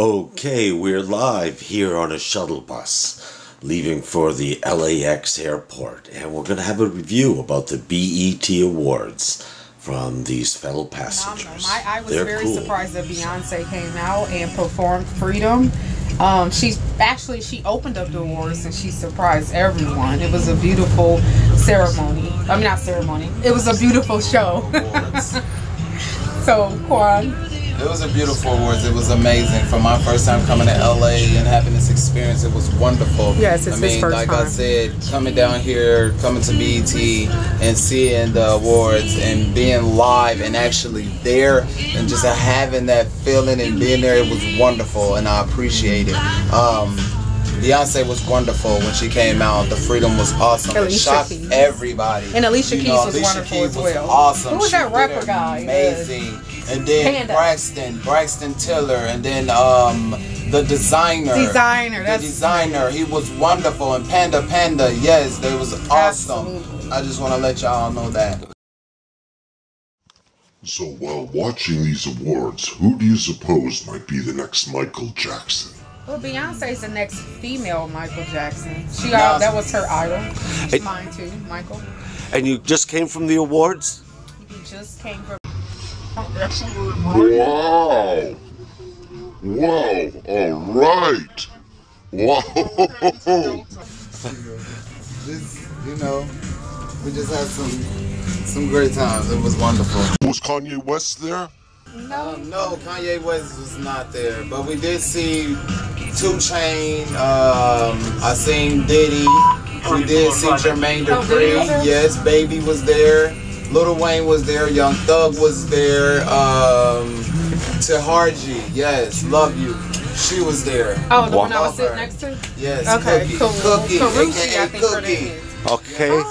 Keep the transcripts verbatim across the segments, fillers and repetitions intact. Okay, we're live here on a shuttle bus leaving for the L A X airport, and we're going to have a review about the B E T Awards from these fellow passengers. I, I was They're very cool. surprised that Beyonce came out and performed Freedom. Um, she's actually, she opened up the awards and she surprised everyone. It was a beautiful ceremony. I mean, not ceremony. It was a beautiful show. So, Quan. It was a beautiful awards. It was amazing. For my first time coming to L A and having this experience, it was wonderful. Yes, it's I mean, his first like time. I said, coming down here, coming to B E T and seeing the awards and being live and actually there and just having that feeling and being there, it was wonderful, and I appreciate it. Um, Beyonce was wonderful when she came out. The Freedom was awesome. Alicia it shocked Keys. everybody. And Alicia you Keys know, was Alicia wonderful Keys as well. Was awesome. Who was she that rapper guy? Amazing. Yes. And then Panda. Braxton, Braxton Tiller, and then um, the designer. Designer. That's the designer. He was wonderful. And Panda Panda, yes, they was awesome. Absolutely. I just want to let y'all know that. So while watching these awards, who do you suppose might be the next Michael Jackson? Well, Beyonce's the next female Michael Jackson. She uh, that was her idol. She's mine too, Michael. And you just came from the awards? You just came from. Wow! Wow! All right! Wow! Just, you know, we just had some some great times. It was wonderful. Was Kanye West there? No, um, no, Kanye West was not there, but we did see two Chainz, um, I seen Diddy, we did see Jermaine Dupri, yes, Baby was there, Lil Wayne was there, Young Thug was there, um, Taraji, yes, Love You, she was there. Oh, the one I was sitting next to? Yes, okay, Cookie, cool. Cookie, Karushi, I think Cookie. Okay. Oh.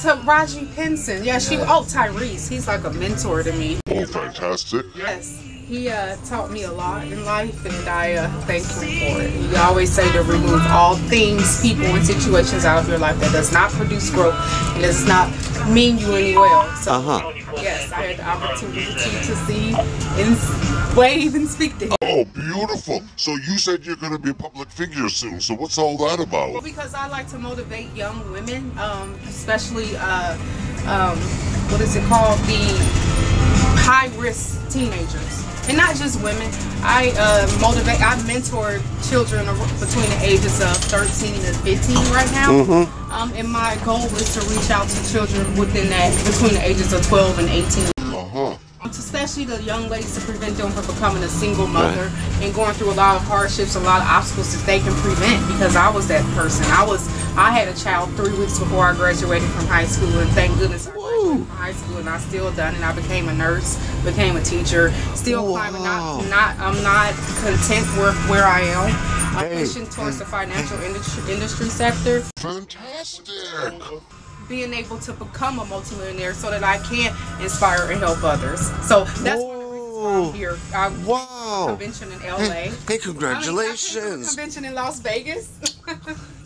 Taraji Henson, yeah, she. Oh, Tyrese, he's like a mentor to me. Oh, fantastic! Yes, he uh, taught me a lot in life, and I uh, thank him for it. You always say to remove all things, people, and situations out of your life that does not produce growth and does not mean you any well. So, uh-huh. yes, I had the opportunity to see and wave and speak to him. Oh, beautiful! So you said you're going to be a public figure soon. So what's all that about? Well, because I like to motivate young women, um, especially uh, um, what is it called? The high-risk teenagers, and not just women. I uh, motivate. I mentor children between the ages of thirteen and fifteen right now. Mm-hmm. Um, and my goal is to reach out to children within that between the ages of twelve and eighteen. Especially the young ladies, to prevent them from becoming a single mother right. and going through a lot of hardships, a lot of obstacles that they can prevent. Because I was that person. I was, I had a child three weeks before I graduated from high school, and thank goodness I graduated from high school, and I still done it. I became a nurse, became a teacher, still wow. climbing. Not, not, I'm not content with where I am. I'm hey. pushing towards the financial industry, industry sector. Fantastic. Being able to become a multimillionaire so that I can inspire and help others. So that's Whoa. one of the reasons why I'm here. I'm wow. convention in L A. Hey, hey congratulations. I mean, I came from a convention in Las Vegas.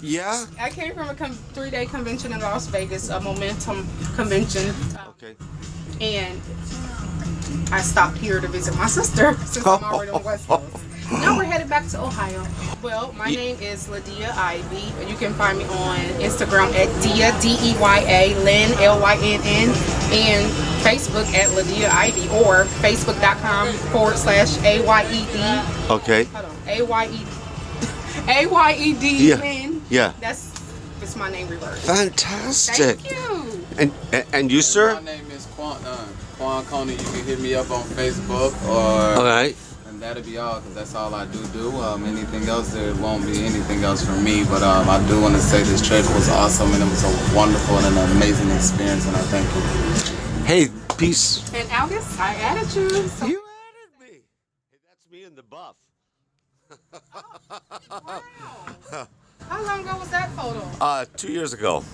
yeah? I came from a three-day convention in Las Vegas, a Momentum convention. Okay. And I stopped here to visit my sister since I'm already on West Coast. Now we're headed back to Ohio. Well, my name is LaDeya Ivy. You can find me on Instagram at Dia, D E Y A, Lynn, L Y N N, and Facebook at LaDeya Ivy, or facebook.com forward slash A Y E D. Okay. Hold on. A Y E D. A Y E D, yeah. Lynn. Yeah. That's, that's my name reversed. Fantastic. Thank you. And, and, and you, sir? My name is DaQuan Coney. You can hit me up on Facebook or... All right. That'll be all, because that's all I do do. Um, anything else, there won't be anything else for me. But um, I do want to say this trip was awesome, and it was a wonderful and an amazing experience, and I thank you. Hey, peace. And August, I added you. So you added me. Hey, that's me in the buff. Oh, wow. How long ago was that photo? Uh, two years ago.